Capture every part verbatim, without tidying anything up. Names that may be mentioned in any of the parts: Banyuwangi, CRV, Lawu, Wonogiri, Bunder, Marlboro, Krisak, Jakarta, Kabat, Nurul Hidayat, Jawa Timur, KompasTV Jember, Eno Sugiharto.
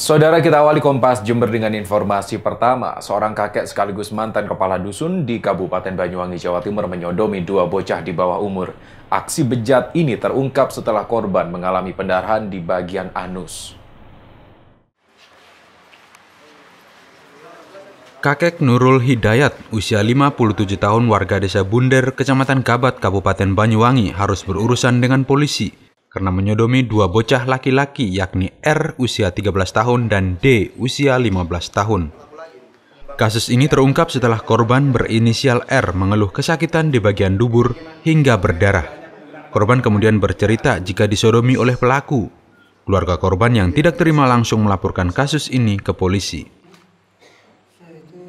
Saudara, kita awali Kompas Jember dengan informasi pertama. Seorang kakek sekaligus mantan kepala dusun di Kabupaten Banyuwangi, Jawa Timur menyodomi dua bocah di bawah umur. Aksi bejat ini terungkap setelah korban mengalami pendarahan di bagian anus. Kakek Nurul Hidayat, usia lima puluh tujuh tahun, warga desa Bunder, Kecamatan Kabat, Kabupaten Banyuwangi, harus berurusan dengan polisi karena menyodomi dua bocah laki-laki, yakni R usia tiga belas tahun dan D usia lima belas tahun. Kasus ini terungkap setelah korban berinisial R mengeluh kesakitan di bagian dubur hingga berdarah. Korban kemudian bercerita jika disodomi oleh pelaku. Keluarga korban yang tidak terima langsung melaporkan kasus ini ke polisi.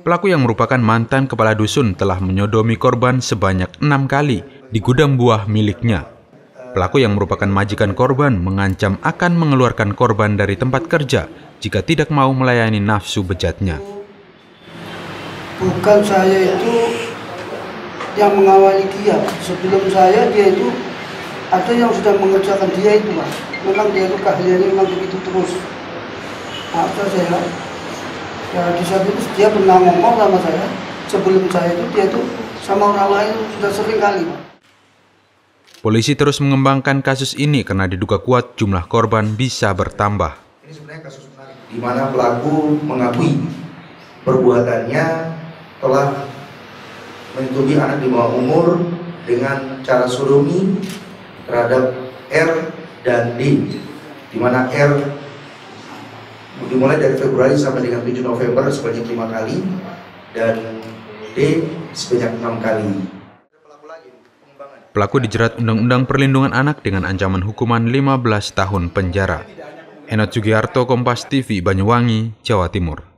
Pelaku yang merupakan mantan kepala dusun telah menyodomi korban sebanyak enam kali di gudang buah miliknya. Pelaku yang merupakan majikan korban mengancam akan mengeluarkan korban dari tempat kerja jika tidak mau melayani nafsu bejatnya. Bukan saya itu yang mengawali dia. Sebelum saya, dia itu ada yang sudah mengerjakan dia itu, Mas. Memang dia itu keahliannya memang begitu terus. Atau saya, ya di saat itu dia pernah ngomong sama saya. Sebelum saya itu, dia itu sama orang lain sudah sering kali, Mas. Polisi terus mengembangkan kasus ini karena diduga kuat jumlah korban bisa bertambah. Ini sebenarnya kasus menarik, di mana pelaku mengakui perbuatannya telah menyodomi anak di bawah umur dengan cara sodomi terhadap R dan D, di mana R dimulai dari Februari sampai dengan tujuh November sebanyak lima kali dan D sebanyak enam kali. Pelaku dijerat Undang-Undang Perlindungan Anak dengan ancaman hukuman lima belas tahun penjara. Eno Sugiharto, Kompas T V, Banyuwangi, Jawa Timur.